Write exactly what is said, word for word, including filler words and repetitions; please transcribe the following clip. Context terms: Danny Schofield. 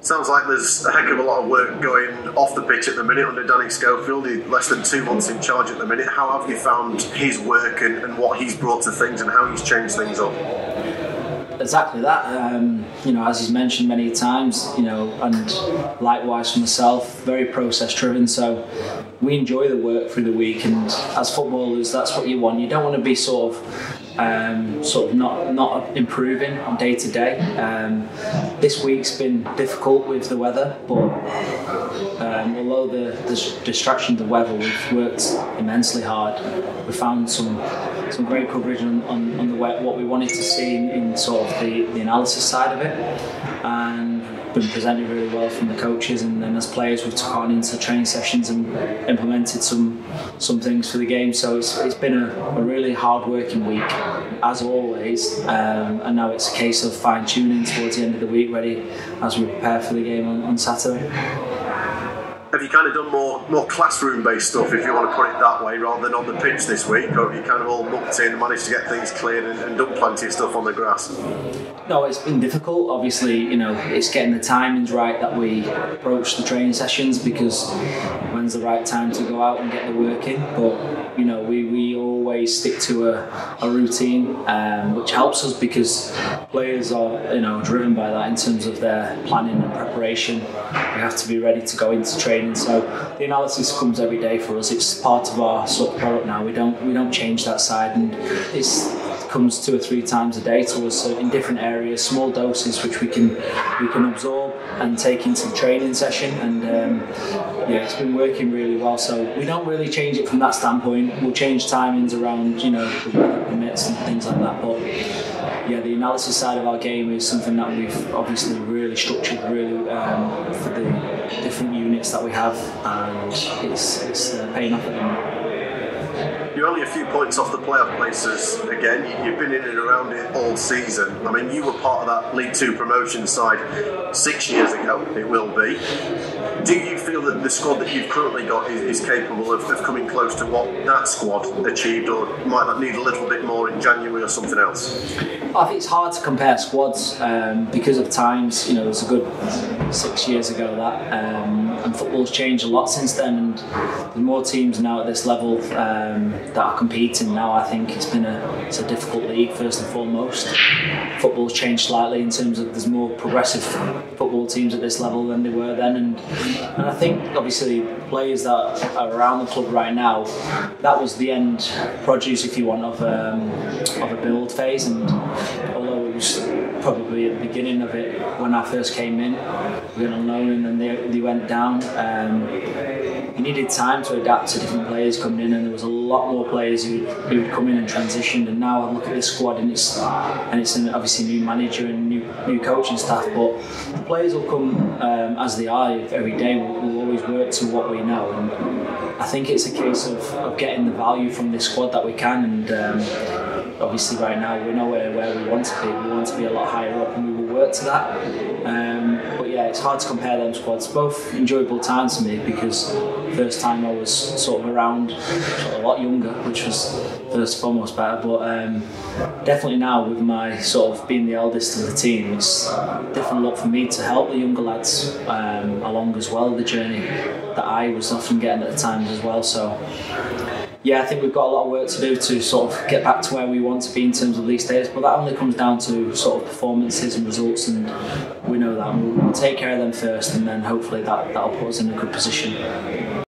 sounds like there's a heck of a lot of work going off the pitch at the minute under Danny Schofield. He's less than two months in charge at the minute. How have you found his work and, and what he's brought to things and how he's changed things up? Exactly that. Um, you know, as he's mentioned many times, you know, and likewise for myself, very process driven. So we enjoy the work through the week, and as footballers, that's what you want. You don't want to be sort of Um, sort of not not improving on day to day. Um, this week's been difficult with the weather, but um, although the, the distraction of the weather, we've worked immensely hard. We found some some great coverage on, on, on the web, what we wanted to see in, in sort of the, the analysis side of it, and been presented really well from the coaches. And then as players, we've took on into training sessions and implemented some some things for the game. So it's, it's been a, a really hard working week, as always, um, and now it's a case of fine tuning towards the end of the week, ready as we prepare for the game on, on Saturday. Have you kind of done more more classroom based stuff, if you want to put it that way, rather than on the pitch this week, or have you kind of all mucked in and managed to get things cleared and, and done plenty of stuff on the grass? No, it's been difficult. Obviously, you know, it's getting the timings right that we approach the training sessions, because when's the right time to go out and get the work in? But you know, we, we always stick to a, a routine, um, which helps us because players are, you know, driven by that in terms of their planning and preparation. We have to be ready to go into training, so the analysis comes every day for us. It's part of our sort of product now. We don't we don't change that side, and it's comes two or three times a day to us, so in different areas, small doses which we can we can absorb and take into the training session. And um, yeah, it's been working really well, so we don't really change it from that standpoint. We'll change timings around, you know, the permits and things like that, but yeah, the analysis side of our game is something that we've obviously really structured really um, for the different units that we have, and it's, it's uh, paying off at the moment. You're only a few points off the playoff places again. You've been in and around it all season. I mean, you were part of that League Two promotion side six years ago, it will be. Do you feel that the squad that you've currently got is, is capable of, of coming close to what that squad achieved, or might that need a little bit more in January or something else? I think it's hard to compare squads um, because of times. You know, it was a good six years ago that, um, and football's changed a lot since then, and there's more teams now at this level um, that are competing now. I think it's been a, it's a difficult league first and foremost. Football's changed slightly in terms of there's more progressive football teams at this level than they were then, and, and I think obviously players that are around the club right now, that was the end produce, if you want, of, um, of a build phase. And although it was probably at the beginning of it when I first came in, we went on loan and then they, they went down. Um, You needed time to adapt to different players coming in, and there was a lot more players who who'd come in and transitioned. And now I look at this squad, and it's and it's an obviously new manager and new new coaching staff, but the players will come um, as they are every day. We'll, we'll always work to what we know, and I think it's a case of, of getting the value from this squad that we can. And um, obviously, right now we're nowhere where we want to be. We want to be a lot higher up, and we will work to that. Um, but yeah, it's hard to compare them squads. Both enjoyable times for me, because first time I was sort of around a lot younger, which was first and foremost better. But um, definitely now, with my sort of being the eldest of the team, it's a different look for me to help the younger lads um, along as well, the journey that I was often getting at the times as well. So yeah, I think we've got a lot of work to do to sort of get back to where we want to be in terms of these days, but that only comes down to sort of performances and results, and we know that. We'll take care of them first, and then hopefully that, that'll put us in a good position.